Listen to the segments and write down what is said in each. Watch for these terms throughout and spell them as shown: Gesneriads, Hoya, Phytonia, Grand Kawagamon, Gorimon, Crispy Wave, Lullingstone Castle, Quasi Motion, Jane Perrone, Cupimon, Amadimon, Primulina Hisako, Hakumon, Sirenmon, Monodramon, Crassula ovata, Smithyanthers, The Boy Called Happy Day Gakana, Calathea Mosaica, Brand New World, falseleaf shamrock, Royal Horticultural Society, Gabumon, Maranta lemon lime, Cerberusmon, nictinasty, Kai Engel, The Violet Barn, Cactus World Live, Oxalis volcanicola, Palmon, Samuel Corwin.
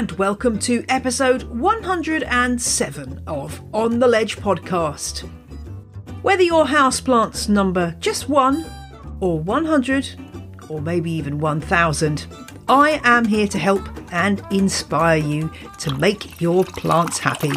and welcome to episode 107 of On The Ledge podcast. Whether your houseplants number just 1 or 100 or maybe even 1000, I am here to help and inspire you to make your plants happy.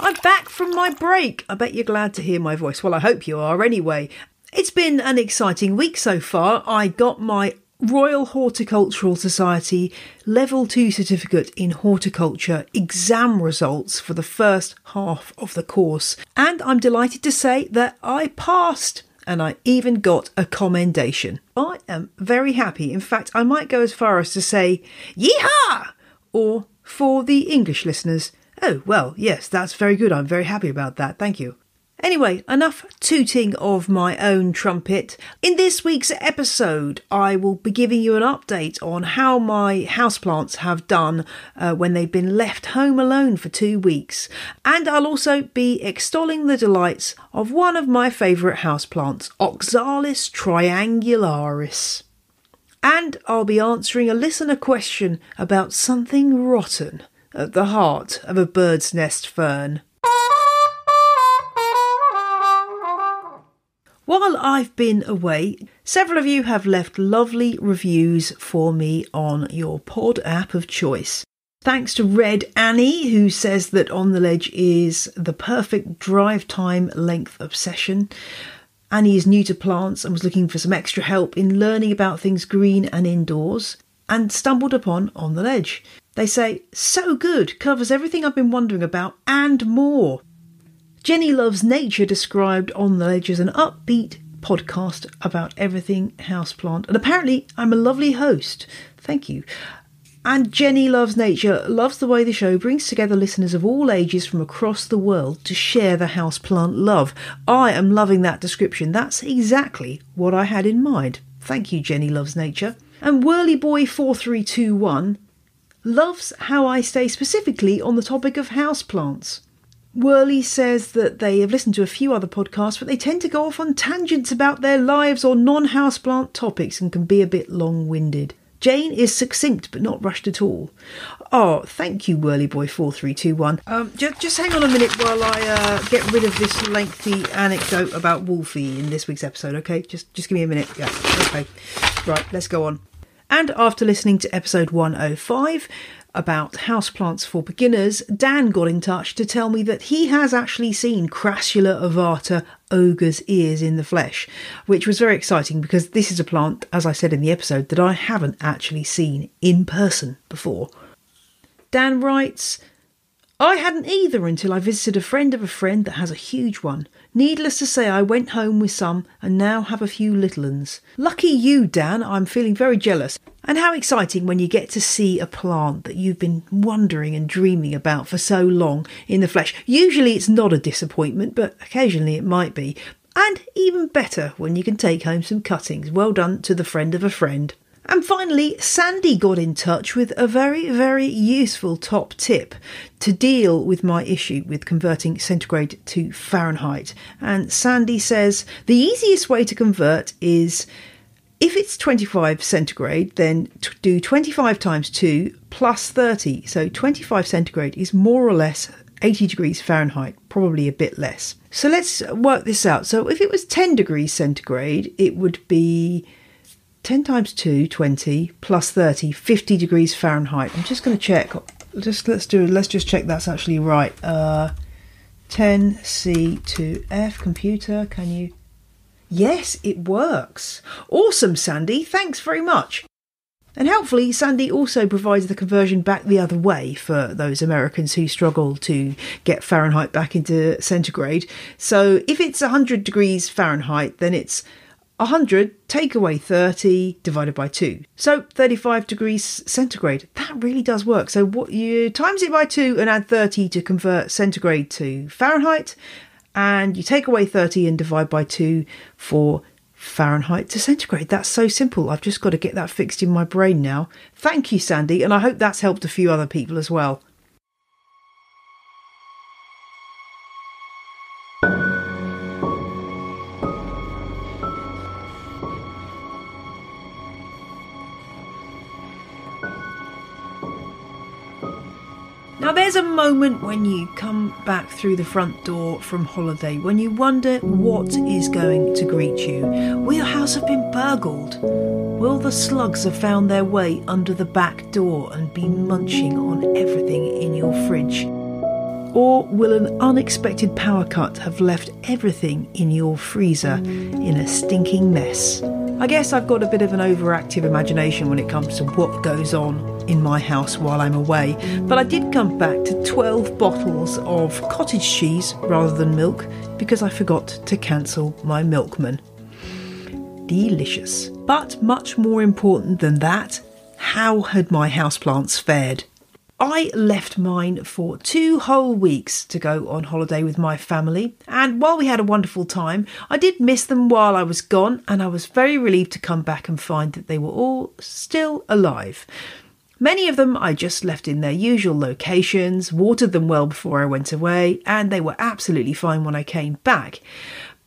I'm back from my break. I bet you're glad to hear my voice. Well, I hope you are anyway. It's been an exciting week so far. I got my Royal Horticultural Society Level 2 Certificate in Horticulture exam results for the first half of the course. And I'm delighted to say that I passed, and I even got a commendation. I am very happy. In fact, I might go as far as to say, "Yeehaw!" Or for the English listeners, "Oh, well, yes, that's very good. I'm very happy about that. Thank you." Anyway, enough tooting of my own trumpet. In this week's episode, I will be giving you an update on how my houseplants have done when they've been left home alone for 2 weeks. And I'll also be extolling the delights of one of my favourite houseplants, Oxalis triangularis. And I'll be answering a listener question about something rotten at the heart of a bird's nest fern. While I've been away, several of you have left lovely reviews for me on your pod app of choice. Thanks to Red Annie, who says that On The Ledge is the perfect drive time length obsession. Annie is new to plants and was looking for some extra help in learning about things green and indoors, and stumbled upon On The Ledge. They say, "So good, covers everything I've been wondering about and more." Jenny Loves Nature described On The Ledge as an upbeat podcast about everything houseplant. And apparently I'm a lovely host. Thank you. And Jenny Loves Nature loves the way the show brings together listeners of all ages from across the world to share the houseplant love. I am loving that description. That's exactly what I had in mind. Thank you, Jenny Loves Nature. And Whirlyboy4321 loves how I stay specifically on the topic of houseplants. Whirly says that they have listened to a few other podcasts, but they tend to go off on tangents about their lives or non-houseplant topics and can be a bit long-winded. Jane is succinct but not rushed at all. Oh, thank you, Whirlyboy4321. Just hang on a minute while I get rid of this lengthy anecdote about Wolfie in this week's episode, okay? Just give me a minute. Yeah, okay. Right, let's go on. And after listening to episode 105 about houseplants for beginners, Dan got in touch to tell me that he has actually seen Crassula ovata ogre's ears in the flesh, which was very exciting because this is a plant, as I said in the episode, that I haven't actually seen in person before. Dan writes, "I hadn't either until I visited a friend of a friend that has a huge one. Needless to say, I went home with some and now have a few little uns." Lucky you, Dan. I'm feeling very jealous. And how exciting when you get to see a plant that you've been wondering and dreaming about for so long in the flesh. Usually it's not a disappointment, but occasionally it might be. And even better when you can take home some cuttings. Well done to the friend of a friend. And finally, Sandy got in touch with a very, very useful top tip to deal with my issue with converting centigrade to Fahrenheit. And Sandy says, "The easiest way to convert is, if it's 25 centigrade, then do 25 times 2 plus 30. So 25 centigrade is more or less 80 degrees Fahrenheit, probably a bit less. So let's work this out. So if it was 10 degrees centigrade, it would be 10 times 2, 20, plus 30, 50 degrees Fahrenheit. I'm just going to check. Let's just check that's actually right. 10C2F computer, can you? Yes, it works. Awesome, Sandy. Thanks very much. And helpfully, Sandy also provides the conversion back the other way for those Americans who struggle to get Fahrenheit back into centigrade. So if it's 100 degrees Fahrenheit, then it's 100 take away 30 divided by 2, so 35 degrees centigrade. That really does work. So what you times it by 2 and add 30 to convert centigrade to Fahrenheit, and you take away 30 and divide by 2 for Fahrenheit to centigrade. That's so simple. I've just got to get that fixed in my brain now. Thank you, Sandy, and I hope that's helped a few other people as well. Now there's a moment when you come back through the front door from holiday when you wonder what is going to greet you. Will your house have been burgled? Will the slugs have found their way under the back door and be munching on everything in your fridge? Or will an unexpected power cut have left everything in your freezer in a stinking mess? I guess I've got a bit of an overactive imagination when it comes to what goes on in my house while I'm away, but I did come back to 12 bottles of cottage cheese rather than milk because I forgot to cancel my milkman. Delicious. But much more important than that, how had my houseplants fared? I left mine for 2 whole weeks to go on holiday with my family, and while we had a wonderful time, I did miss them while I was gone, and I was very relieved to come back and find that they were all still alive. Many of them I just left in their usual locations, watered them well before I went away, and they were absolutely fine when I came back.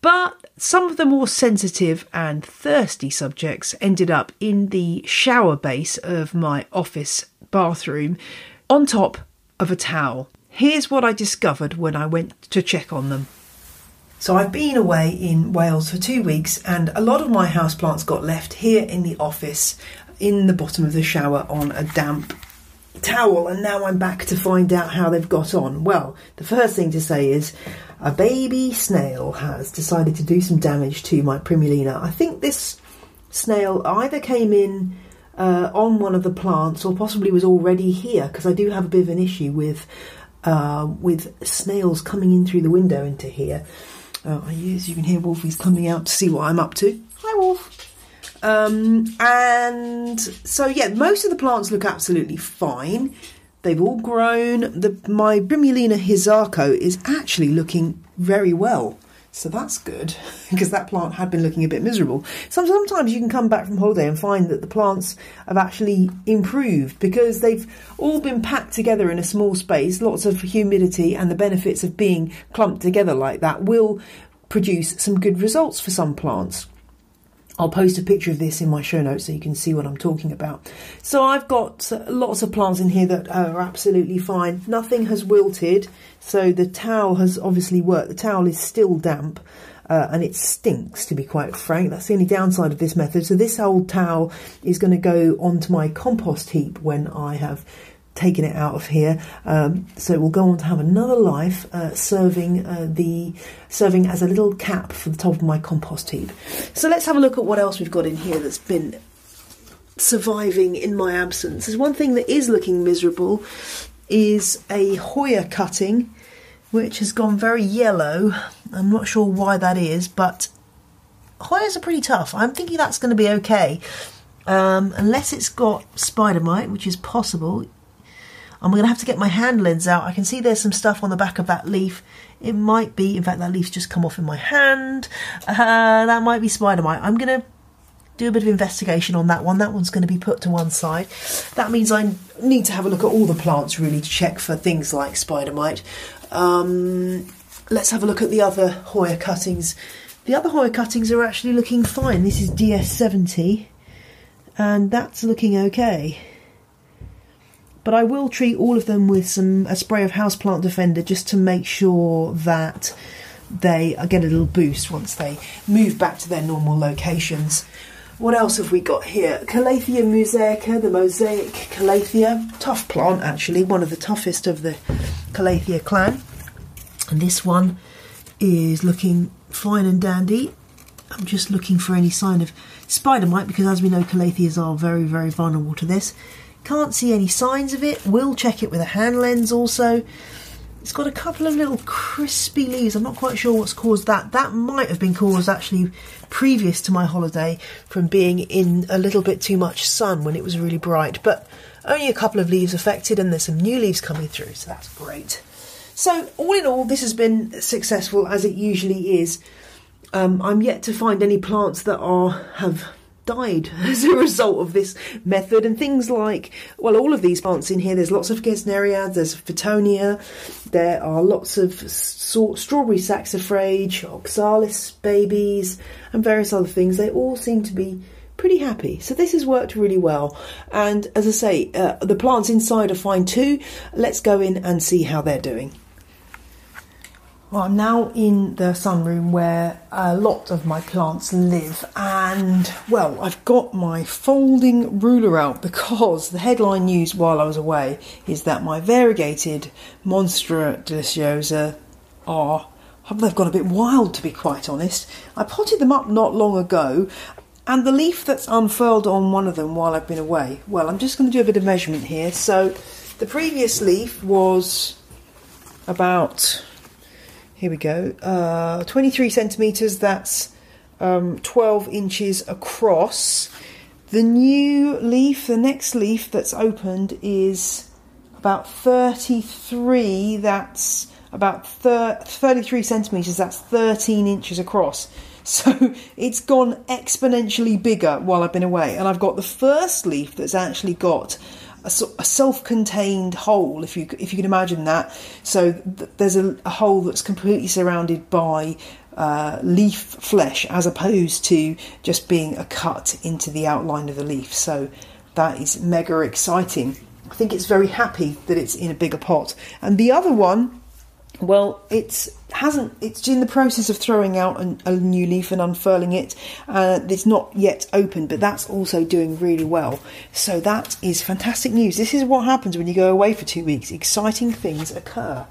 But some of the more sensitive and thirsty subjects ended up in the shower base of my office bathroom, on top of a towel. Here's what I discovered when I went to check on them. So I've been away in Wales for 2 weeks, and a lot of my houseplants got left here in the office in the bottom of the shower on a damp towel, and now I'm back to find out how they've got on. Well, the first thing to say is a baby snail has decided to do some damage to my Primulina. I think this snail either came in on one of the plants or possibly was already here, because I do have a bit of an issue with snails coming in through the window into here. As you can hear, Wolfie's coming out to see what I'm up to. Hi, Wolf. And so yeah, most of the plants look absolutely fine. They've all grown. My Primulina Hisako is actually looking very well. So that's good, because that plant had been looking a bit miserable. So sometimes you can come back from holiday and find that the plants have actually improved because they've all been packed together in a small space, lots of humidity, and the benefits of being clumped together like that will produce some good results for some plants. I'll post a picture of this in my show notes so you can see what I'm talking about. So I've got lots of plants in here that are absolutely fine. Nothing has wilted. So the towel has obviously worked. The towel is still damp and it stinks, to be quite frank. That's the only downside of this method. So this old towel is going to go onto my compost heap when I have taken it out of here. So it will go on to have another life, serving as a little cap for the top of my compost heap. So let's have a look at what else we've got in here that's been surviving in my absence. There's one thing that is looking miserable. Is a Hoya cutting which has gone very yellow. I'm not sure why that is, but Hoyas are pretty tough. I'm thinking that's going to be okay, unless it's got spider mite, which is possible. I'm going to have to get my hand lens out. I can see there's some stuff on the back of that leaf. It might be, in fact that leaf's just come off in my hand. That might be spider mite. I'm going to do a bit of investigation on that one. That one's going to be put to one side. That means I need to have a look at all the plants really to check for things like spider mite. Let's have a look at the other Hoya cuttings. The other Hoya cuttings are actually looking fine. This is DS70 and that's looking okay. But I will treat all of them with a spray of Houseplant Defender just to make sure that they get a little boost once they move back to their normal locations. What else have we got here? Calathea Mosaica, the mosaic Calathea. Tough plant, actually. One of the toughest of the Calathea clan. And this one is looking fine and dandy. I'm just looking for any sign of spider mite because, as we know, Calatheas are very, very vulnerable to this. Can't see any signs of it. We'll check it with a hand lens also. It's got a couple of little crispy leaves. I'm not quite sure what's caused that. That might have been caused actually previous to my holiday from being in a little bit too much sun when it was really bright. But only a couple of leaves affected and there's some new leaves coming through. So that's great. So all in all, this has been successful as it usually is. I'm yet to find any plants that have died as a result of this method, and things like, well, all of these plants in here, there's lots of Gesneriads, there's Phytonia, there are lots of strawberry saxifrage, Oxalis babies and various other things. They all seem to be pretty happy. So this has worked really well. And as I say, the plants inside are fine too. Let's go in and see how they're doing. Well, I'm now in the sunroom where a lot of my plants live, and well, I've got my folding ruler out because the headline news while I was away is that my variegated Monstera deliciosa have gone a bit wild, to be quite honest. I potted them up not long ago, and the leaf that's unfurled on one of them while I've been away, well, I'm just going to do a bit of measurement here. So the previous leaf was about... here we go, 23 centimetres, that's 12 inches across. The new leaf, the next leaf that's opened, is about 33, that's about 33 centimetres, that's 13 inches across. So it's gone exponentially bigger while I've been away. And I've got the first leaf that's actually got a self-contained hole, if you can imagine that. So there's a hole that's completely surrounded by leaf flesh, as opposed to just being a cut into the outline of the leaf. So that is mega exciting. I think it's very happy that it's in a bigger pot. And the other one, well, it's in the process of throwing out a new leaf and unfurling it. It's not yet open, but that's also doing really well. So that is fantastic news. This is what happens when you go away for 2 weeks. Exciting things occur.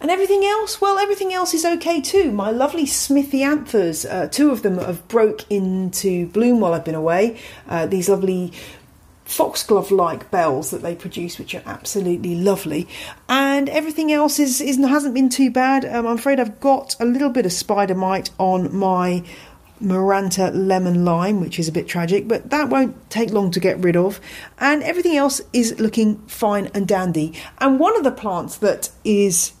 And everything else? Well, everything else is okay too. My lovely Smithyanthers, two of them have broke into bloom while I've been away. These lovely foxglove-like bells that they produce, which are absolutely lovely, and everything else hasn't been too bad. I'm afraid I've got a little bit of spider mite on my Maranta lemon lime, which is a bit tragic, but that won't take long to get rid of. And everything else is looking fine and dandy. And one of the plants that is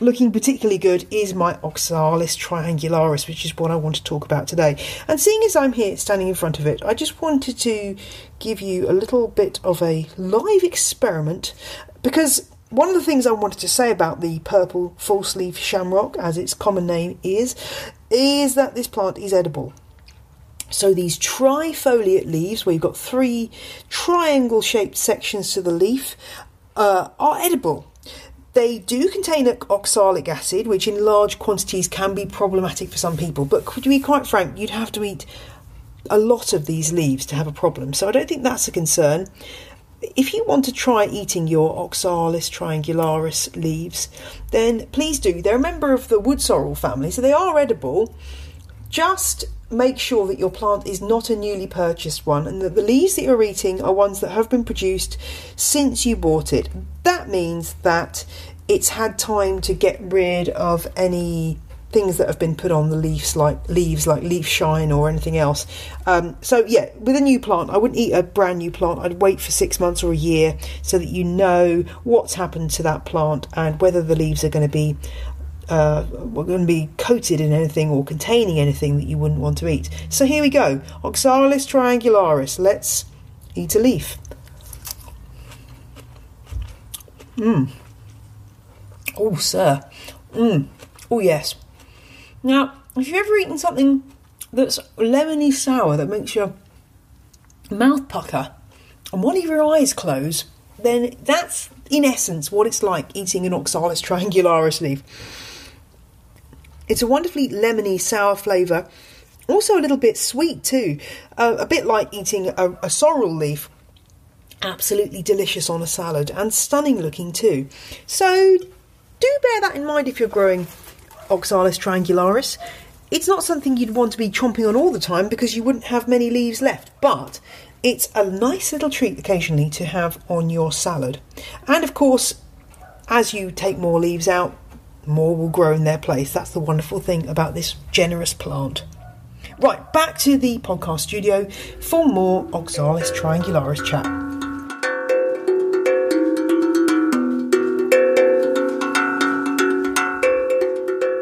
looking particularly good is my Oxalis triangularis, which is what I want to talk about today. And seeing as I'm here standing in front of it, I just wanted to give you a little bit of a live experiment, because one of the things I wanted to say about the purple false leaf shamrock, as its common name is that this plant is edible. So these trifoliate leaves, where you've got three triangle shaped sections to the leaf, are edible. They do contain oxalic acid, which in large quantities can be problematic for some people. But to be quite frank, you'd have to eat a lot of these leaves to have a problem. So I don't think that's a concern. If you want to try eating your Oxalis triangularis leaves, then please do. They're a member of the wood sorrel family, so they are edible. Just make sure that your plant is not a newly purchased one, and that the leaves that you're eating are ones that have been produced since you bought it. That means that it's had time to get rid of any things that have been put on the leaves like leaf shine or anything else. So yeah, with a new plant, I wouldn't eat a brand new plant. I'd wait for 6 months or a year so that you know what's happened to that plant and whether the leaves are going to be coated in anything or containing anything that you wouldn't want to eat. So here we go, Oxalis triangularis. Let's eat a leaf. Oh, sir. Oh, yes. Now, if you've ever eaten something that's lemony sour that makes your mouth pucker and one of your eyes close, then that's in essence what it's like eating an Oxalis triangularis leaf. It's a wonderfully lemony sour flavour, also a little bit sweet too, a bit like eating a sorrel leaf. Absolutely delicious on a salad, and stunning looking too. So do bear that in mind if you're growing Oxalis triangularis. It's not something you'd want to be chomping on all the time because you wouldn't have many leaves left, but it's a nice little treat occasionally to have on your salad. And of course, as you take more leaves out, more will grow in their place. That's the wonderful thing about this generous plant. Right, back to the podcast studio for more Oxalis triangularis chat.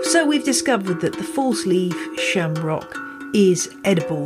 So we've discovered that the false leaf shamrock is edible.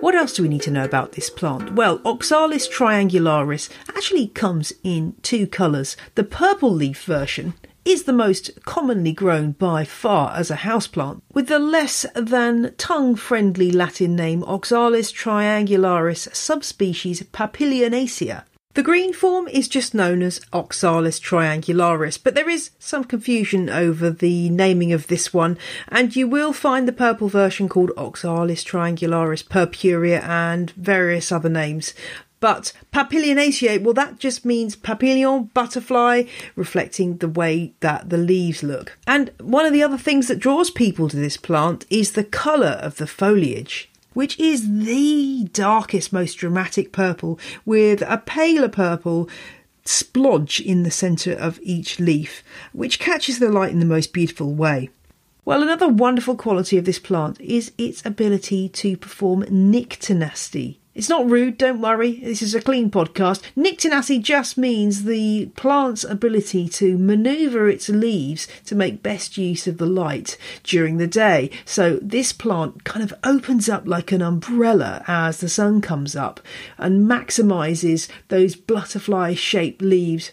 What else do we need to know about this plant? Well, Oxalis triangularis actually comes in two colours. The purple leaf version is the most commonly grown by far as a houseplant, with the less than tongue-friendly Latin name Oxalis triangularis subspecies papilionacea. The green form is just known as Oxalis triangularis, but there is some confusion over the naming of this one, and you will find the purple version called Oxalis triangularis purpurea and various other names. But papilionacea, well, that just means papillon, butterfly, reflecting the way that the leaves look. And one of the other things that draws people to this plant is the colour of the foliage, which is the darkest, most dramatic purple, with a paler purple splodge in the centre of each leaf, which catches the light in the most beautiful way. Well, another wonderful quality of this plant is its ability to perform nictinasty. It's not rude, don't worry, this is a clean podcast. Nictinasty just means the plant's ability to manoeuvre its leaves to make best use of the light during the day. So this plant kind of opens up like an umbrella as the sun comes up and maximises those butterfly-shaped leaves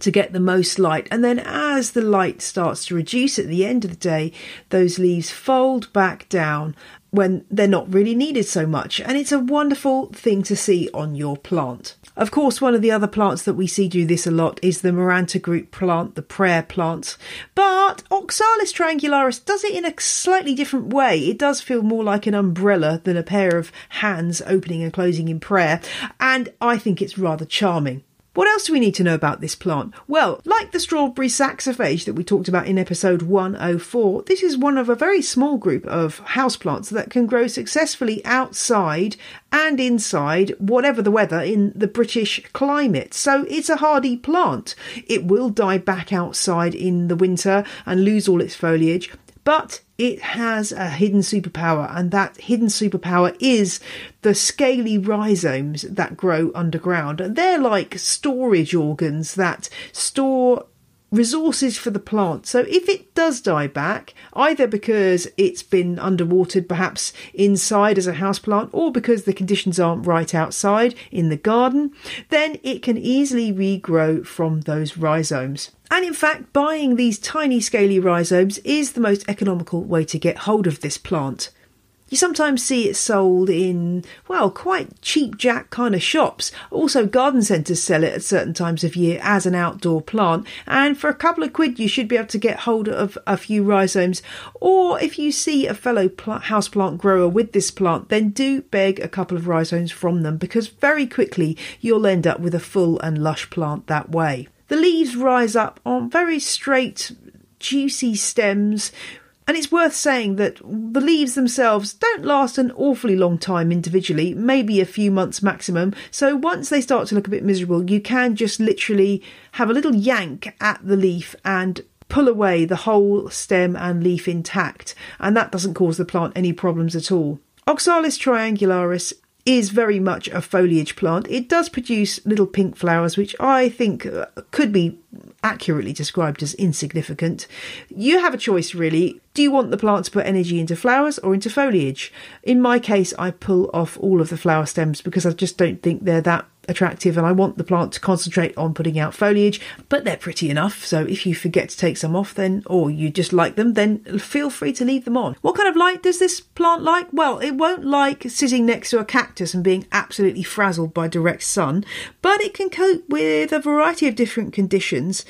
to get the most light. And then as the light starts to reduce at the end of the day, those leaves fold back down when they're not really needed so much, and it's a wonderful thing to see on your plant. Of course, one of the other plants that we see do this a lot is the Maranta group plant, the prayer plant, but Oxalis triangularis does it in a slightly different way. It does feel more like an umbrella than a pair of hands opening and closing in prayer, and I think it's rather charming. What else do we need to know about this plant? Well, like the strawberry saxifrage that we talked about in episode 104, this is one of a very small group of houseplants that can grow successfully outside and inside, whatever the weather, in the British climate. So it's a hardy plant. It will die back outside in the winter and lose all its foliage, but it has a hidden superpower, and that hidden superpower is the scaly rhizomes that grow underground. And they're like storage organs that store resources for the plant. So if it does die back, either because it's been underwatered perhaps inside as a houseplant, or because the conditions aren't right outside in the garden, then it can easily regrow from those rhizomes. And in fact, buying these tiny scaly rhizomes is the most economical way to get hold of this plant. You sometimes see it sold in, well, quite cheap jack kind of shops. Also, garden centres sell it at certain times of year as an outdoor plant. And for a couple of quid, you should be able to get hold of a few rhizomes. Or if you see a fellow houseplant grower with this plant, then do beg a couple of rhizomes from them, because very quickly you'll end up with a full and lush plant that way. The leaves rise up on very straight, juicy stems, and it's worth saying that the leaves themselves don't last an awfully long time individually, maybe a few months maximum. So once they start to look a bit miserable, you can just literally have a little yank at the leaf and pull away the whole stem and leaf intact, and that doesn't cause the plant any problems at all. Oxalis triangularis is very much a foliage plant. It does produce little pink flowers, which I think could be accurately described as insignificant. You have a choice, really. Do you want the plant to put energy into flowers or into foliage? In my case, I pull off all of the flower stems because I just don't think they're that attractive, and I want the plant to concentrate on putting out foliage, but they're pretty enough. So if you forget to take some off, then, or you just like them, then feel free to leave them on. What kind of light does this plant like? Well, it won't like sitting next to a cactus and being absolutely frazzled by direct sun, but it can cope with a variety of different conditions.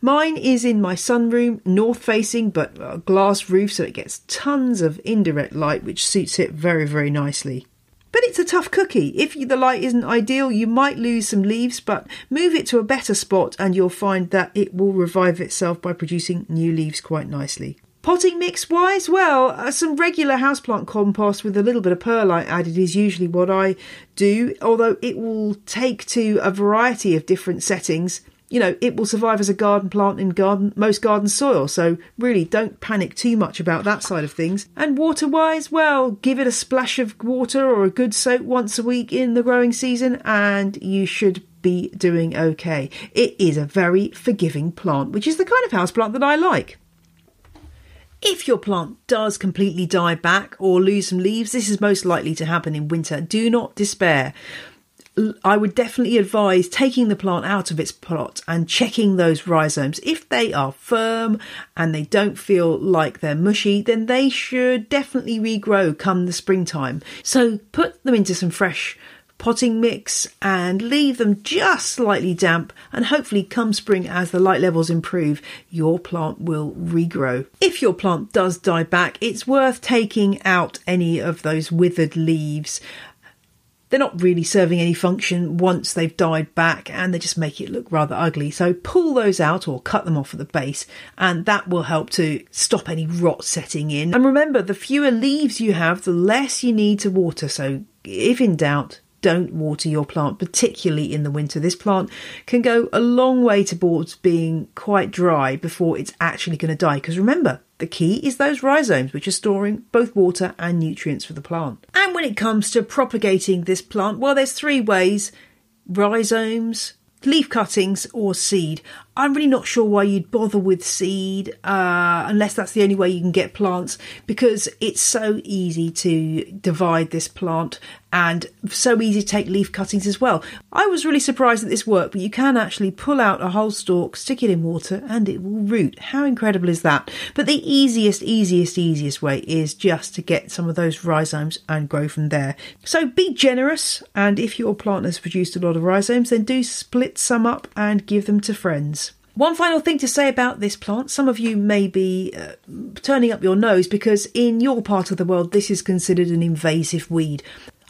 Mine is in my sunroom, north-facing, but a glass roof, so it gets tons of indirect light, which suits it very, very nicely. But it's a tough cookie. If the light isn't ideal, you might lose some leaves, but move it to a better spot and you'll find that it will revive itself by producing new leaves quite nicely. Potting mix-wise, well, some regular houseplant compost with a little bit of perlite added is usually what I do, although it will take to a variety of different settings. You know, it will survive as a garden plant in most garden soil, so really don't panic too much about that side of things. And water-wise, well, give it a splash of water or a good soak once a week in the growing season and you should be doing okay. It is a very forgiving plant, which is the kind of houseplant that I like. If your plant does completely die back or lose some leaves, this is most likely to happen in winter. Do not despair. I would definitely advise taking the plant out of its pot and checking those rhizomes. If they are firm and they don't feel like they're mushy, then they should definitely regrow come the springtime. So put them into some fresh potting mix and leave them just slightly damp, and hopefully come spring, as the light levels improve, your plant will regrow. If your plant does die back, it's worth taking out any of those withered leaves. They're not really serving any function once they've died back, and they just make it look rather ugly. So pull those out or cut them off at the base, and that will help to stop any rot setting in. And remember, the fewer leaves you have, the less you need to water. So if in doubt, don't water your plant, particularly in the winter. This plant can go a long way towards being quite dry before it's actually going to die. Because remember, the key is those rhizomes, which are storing both water and nutrients for the plant. And when it comes to propagating this plant, well, there's three ways: rhizomes, leaf cuttings, or seed. I'm really not sure why you'd bother with seed unless that's the only way you can get plants, because it's so easy to divide this plant and so easy to take leaf cuttings as well. I was really surprised that this worked, but you can actually pull out a whole stalk, stick it in water, and it will root. How incredible is that? But the easiest way is just to get some of those rhizomes and grow from there. So be generous, and if your plant has produced a lot of rhizomes, then do split some up and give them to friends. One final thing to say about this plant. Some of you may be turning up your nose because in your part of the world this is considered an invasive weed.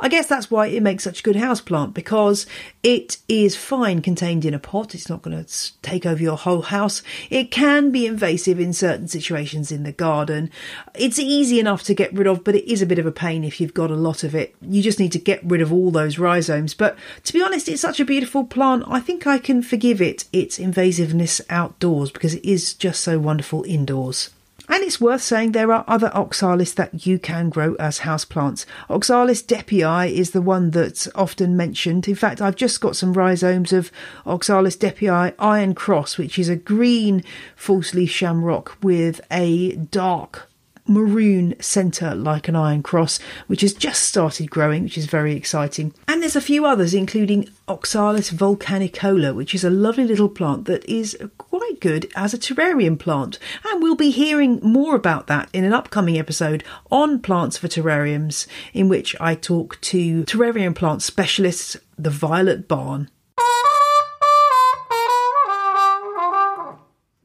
I guess that's why it makes such a good houseplant, because it is fine contained in a pot. It's not going to take over your whole house. It can be invasive in certain situations in the garden. It's easy enough to get rid of, but it is a bit of a pain if you've got a lot of it. You just need to get rid of all those rhizomes. But to be honest, it's such a beautiful plant. I think I can forgive it its invasiveness outdoors because it is just so wonderful indoors. And it's worth saying there are other oxalis that you can grow as houseplants. Oxalis deppeii is the one that's often mentioned. In fact, I've just got some rhizomes of Oxalis deppeii Iron Cross, which is a green false leaf shamrock with a dark maroon centre like an iron cross, which has just started growing, which is very exciting. And there's a few others, including Oxalis volcanicola, which is a lovely little plant that is quite good as a terrarium plant, and we'll be hearing more about that in an upcoming episode on Plants for Terrariums, in which I talk to terrarium plant specialists, The Violet Barn.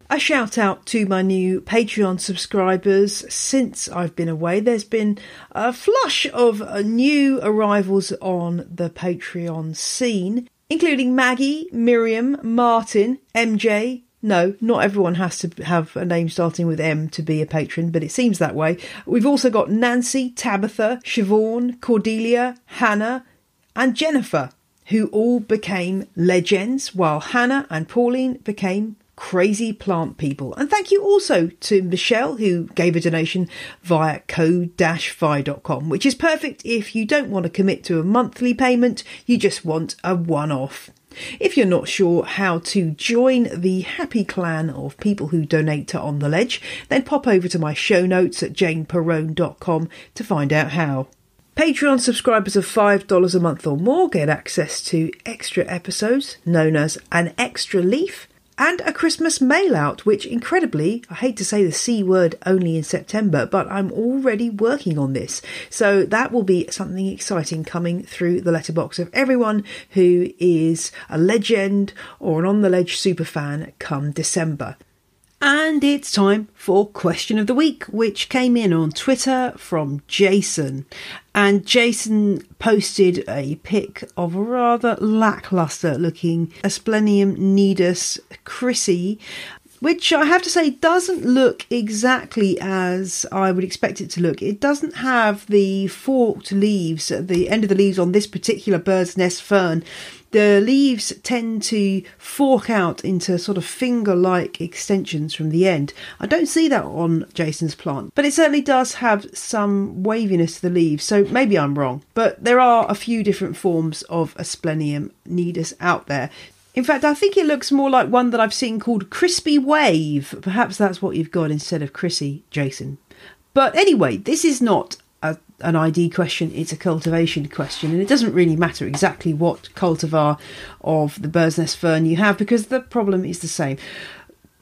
A shout out to my new Patreon subscribers. Since I've been away, there's been a flush of new arrivals on the Patreon scene, including Maggie, Miriam, Martin, MJ. No, not everyone has to have a name starting with M to be a patron, but it seems that way. We've also got Nancy, Tabitha, Siobhan, Cordelia, Hannah, and Jennifer, who all became legends, while Hannah and Pauline became crazy plant people. And thank you also to Michelle, who gave a donation via co-fi.com, which is perfect if you don't want to commit to a monthly payment, you just want a one-off. If you're not sure how to join the happy clan of people who donate to On The Ledge, then pop over to my show notes at janeperrone.com to find out how. Patreon subscribers of $5 a month or more get access to extra episodes known as an extra leaf, and a Christmas mail-out, which incredibly, I hate to say the C word only in September, but I'm already working on this. So that will be something exciting coming through the letterbox of everyone who is a legend or an On The Ledge superfan come December. And it's time for Question of the Week, which came in on Twitter from Jason. And Jason posted a pic of a rather lacklustre looking Asplenium nidus Chrissy, which I have to say doesn't look exactly as I would expect it to look. It doesn't have the forked leaves at the end of the leaves on this particular bird's nest fern. The leaves tend to fork out into sort of finger-like extensions from the end. I don't see that on Jason's plant, but it certainly does have some waviness to the leaves, so maybe I'm wrong. But there are a few different forms of Asplenium nidus out there. In fact, I think it looks more like one that I've seen called Crispy Wave. Perhaps that's what you've got instead of Chrissy, Jason. But anyway, this is not a an ID question, it's a cultivation question, and it doesn't really matter exactly what cultivar of the bird's nest fern you have because the problem is the same.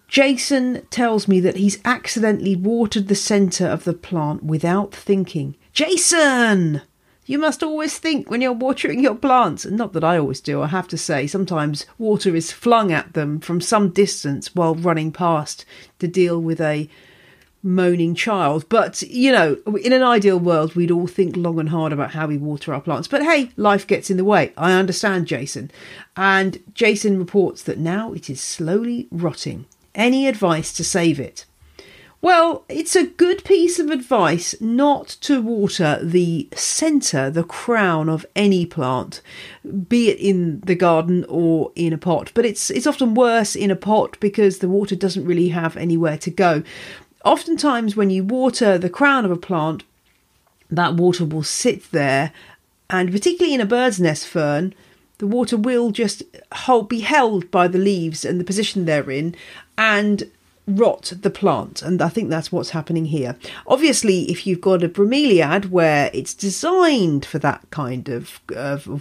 Jason tells me that he's accidentally watered the centre of the plant without thinking. Jason! You must always think when you're watering your plants. And not that I always do, I have to say. Sometimes water is flung at them from some distance while running past to deal with a moaning child. But, you know, in an ideal world, we'd all think long and hard about how we water our plants. But hey, life gets in the way. I understand, Jason. And Jason reports that now it is slowly rotting. Any advice to save it? Well, it's a good piece of advice not to water the centre, the crown of any plant, be it in the garden or in a pot. But it's often worse in a pot because the water doesn't really have anywhere to go. Oftentimes when you water the crown of a plant, that water will sit there. And particularly in a bird's nest fern, the water will just be held by the leaves and the position they're in and rot the plant, and I think that's what's happening here. Obviously, if you've got a bromeliad where it's designed for that kind of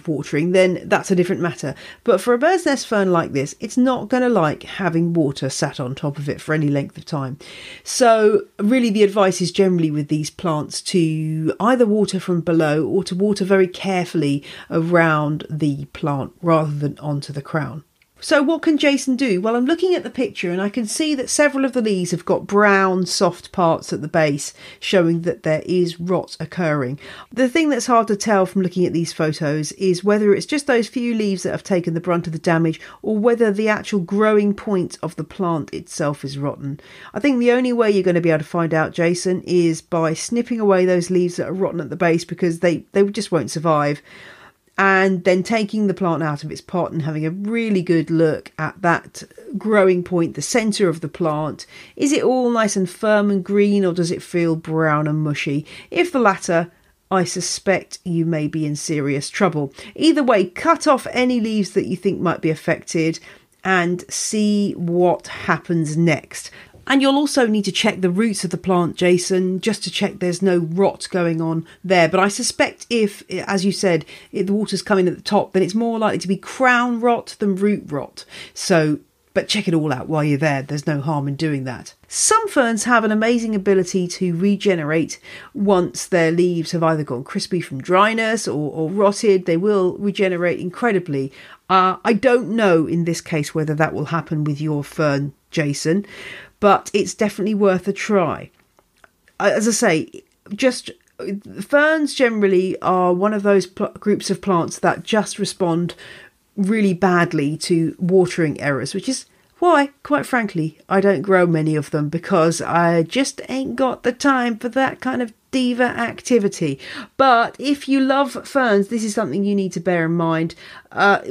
watering, then that's a different matter. But for a bird's nest fern like this, it's not going to like having water sat on top of it for any length of time. So really the advice is generally with these plants to either water from below or to water very carefully around the plant rather than onto the crown. So what can Jason do? Well, I'm looking at the picture and I can see that several of the leaves have got brown, soft parts at the base, showing that there is rot occurring. The thing that's hard to tell from looking at these photos is whether it's just those few leaves that have taken the brunt of the damage or whether the actual growing point of the plant itself is rotten. I think the only way you're going to be able to find out, Jason, is by snipping away those leaves that are rotten at the base because they just won't survive. And then taking the plant out of its pot and having a really good look at that growing point, the centre of the plant. Is it all nice and firm and green, or does it feel brown and mushy? If the latter, I suspect you may be in serious trouble. Either way, cut off any leaves that you think might be affected and see what happens next. And you'll also need to check the roots of the plant, Jason, just to check there's no rot going on there. But I suspect if, as you said, the water's coming at the top, then it's more likely to be crown rot than root rot. So, but check it all out while you're there. There's no harm in doing that. Some ferns have an amazing ability to regenerate once their leaves have either gone crispy from dryness or rotted. They will regenerate incredibly. I don't know in this case whether that will happen with your fern, Jason, but it's definitely worth a try. As I say, just ferns generally are one of those groups of plants that just respond really badly to watering errors, which is why, quite frankly, I don't grow many of them because I just ain't got the time for that kind of diva activity. But if you love ferns, this is something you need to bear in mind.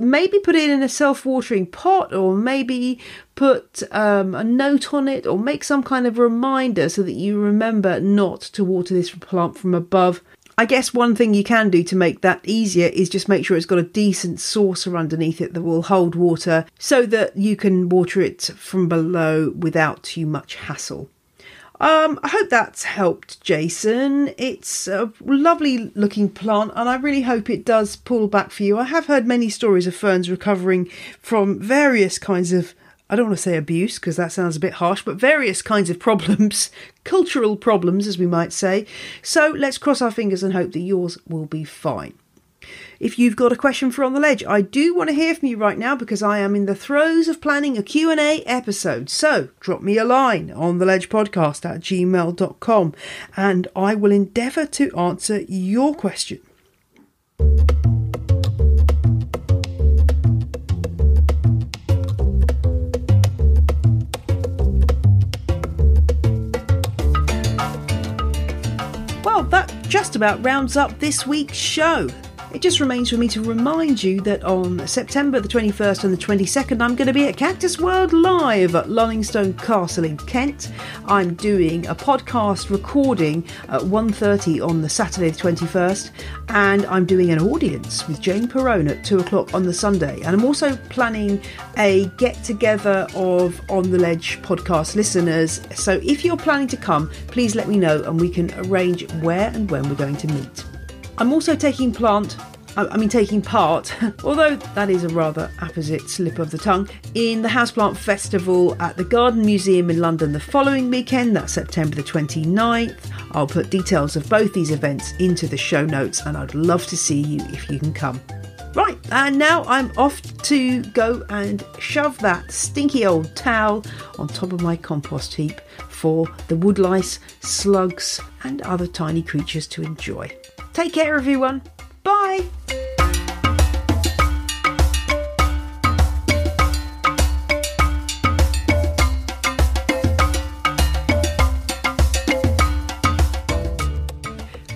Maybe put it in a self-watering pot, or maybe put a note on it, or make some kind of reminder so that you remember not to water this plant from above. I guess one thing you can do to make that easier is just make sure it's got a decent saucer underneath it that will hold water so that you can water it from below without too much hassle. I hope that's helped, Jason. It's a lovely looking plant and I really hope it does pull back for you. I have heard many stories of ferns recovering from various kinds of, I don't want to say abuse because that sounds a bit harsh, but various kinds of problems, cultural problems as we might say. So let's cross our fingers and hope that yours will be fine. If you've got a question for On The Ledge, I do want to hear from you right now because I am in the throes of planning a Q&A episode. So drop me a line, ontheledgepodcast@gmail.com, and I will endeavour to answer your question. Well, that just about rounds up this week's show. It just remains for me to remind you that on September the 21st and the 22nd, I'm going to be at Cactus World Live at Lullingstone Castle in Kent. I'm doing a podcast recording at 1:30 on the Saturday the 21st, and I'm doing an audience with Jane Perrone at 2 o'clock on the Sunday. And I'm also planning a get-together of On The Ledge podcast listeners. So if you're planning to come, please let me know and we can arrange where and when we're going to meet. I'm also taking part, although that is a rather apposite slip of the tongue, in the Houseplant Festival at the Garden Museum in London the following weekend. That's September the 29th. I'll put details of both these events into the show notes, and I'd love to see you if you can come. Right, and now I'm off to go and shove that stinky old towel on top of my compost heap for the woodlice, slugs, and other tiny creatures to enjoy. Take care, everyone. Bye.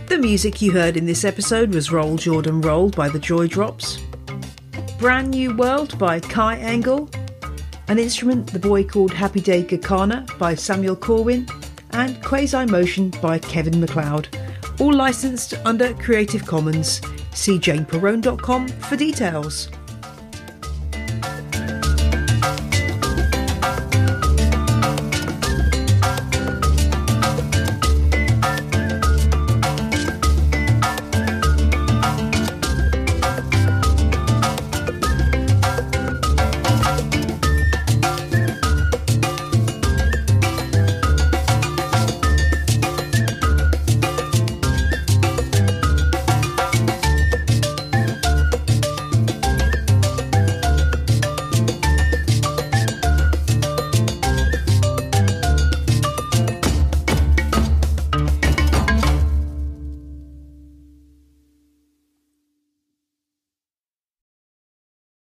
The music you heard in this episode was Roll Jordan Roll by The Joy Drops, Brand New World by Kai Engel, an instrument The Boy Called Happy Day Gakana by Samuel Corwin, and Quasi Motion by Kevin MacLeod. All licensed under Creative Commons. See janeperrone.com for details.